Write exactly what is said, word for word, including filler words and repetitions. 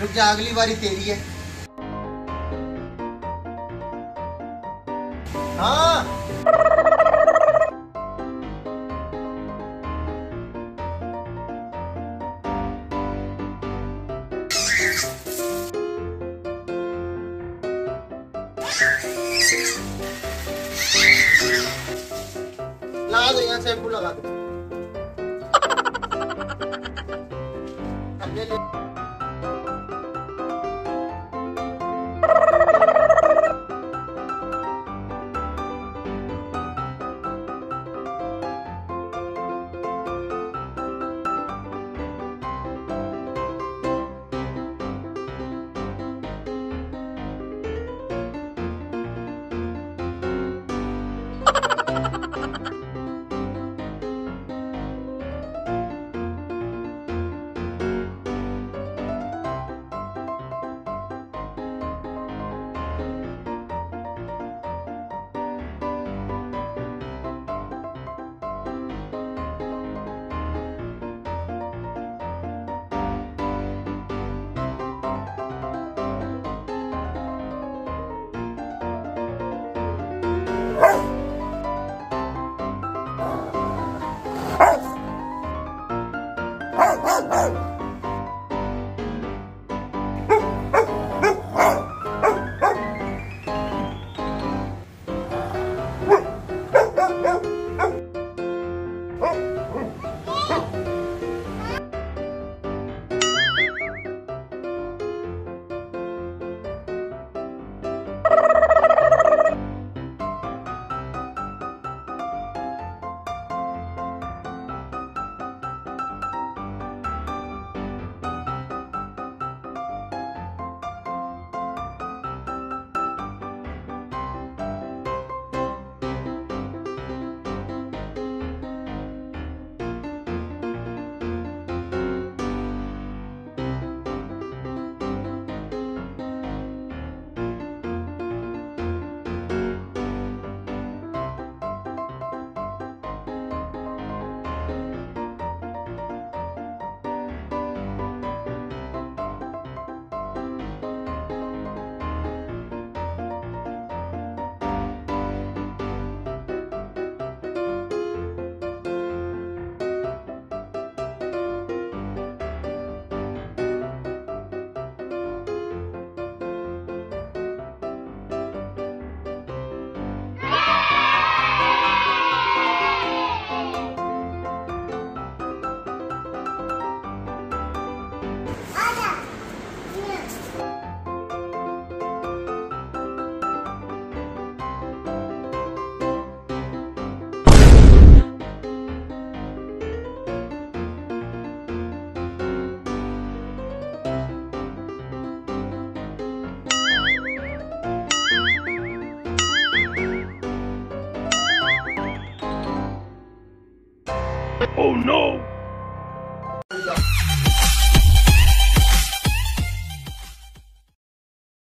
रुक जा, अगली बारी तेरी है। हाँ लगा दो, यहाँ से फूल लगा दो। ले ले Oh no!